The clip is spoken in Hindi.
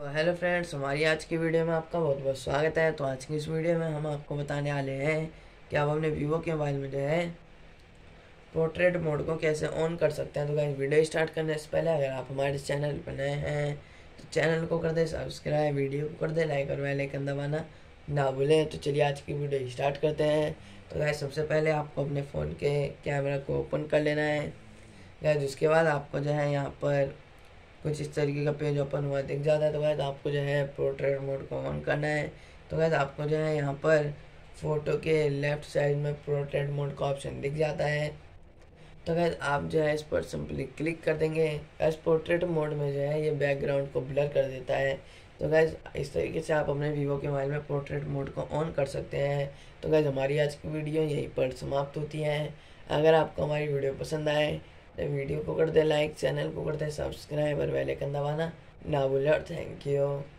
तो हेलो फ्रेंड्स, हमारी आज की वीडियो में आपका बहुत बहुत स्वागत है। तो आज की इस वीडियो में हम आपको बताने वाले हैं कि आप अपने वीवो के मोबाइल में जो है पोर्ट्रेट मोड को कैसे ऑन कर सकते हैं। तो गाइस, वीडियो स्टार्ट करने से पहले अगर आप हमारे चैनल पर नए हैं तो चैनल को कर दे सब्सक्राइब, वीडियो को कर दे लाइक और बेल आइकन दबाना ना भूलें। तो चलिए आज की वीडियो स्टार्ट करते हैं। तो गाइस, सबसे पहले आपको अपने फ़ोन के कैमरा को ओपन कर लेना है गाइस। उसके बाद आपको जो है यहाँ पर कुछ इस तरीके का पेज ओपन हुआ दिख जाता है। तो गाइस, आपको जो है पोर्ट्रेट मोड को ऑन करना है। तो गाइस, आपको जो है यहाँ पर फ़ोटो के लेफ़्ट साइड में पोर्ट्रेट मोड का ऑप्शन दिख जाता है। तो गाइस, आप जो है इस पर सिंपली क्लिक कर देंगे। गाइस, पोर्ट्रेट मोड में जो है ये बैकग्राउंड को ब्लर कर देता है। तो गाइस, इस तरीके से आप अपने वीवो के मोबाइल में पोर्ट्रेट मोड को ऑन कर सकते हैं। तो गाइस, हमारी आज की वीडियो यहीं पर समाप्त होती है। अगर आपको हमारी वीडियो पसंद आए तो वीडियो को कर दे लाइक, चैनल को कर दे सब्सक्राइब और बेल आइकन दबाना ना भूलें। Thank you.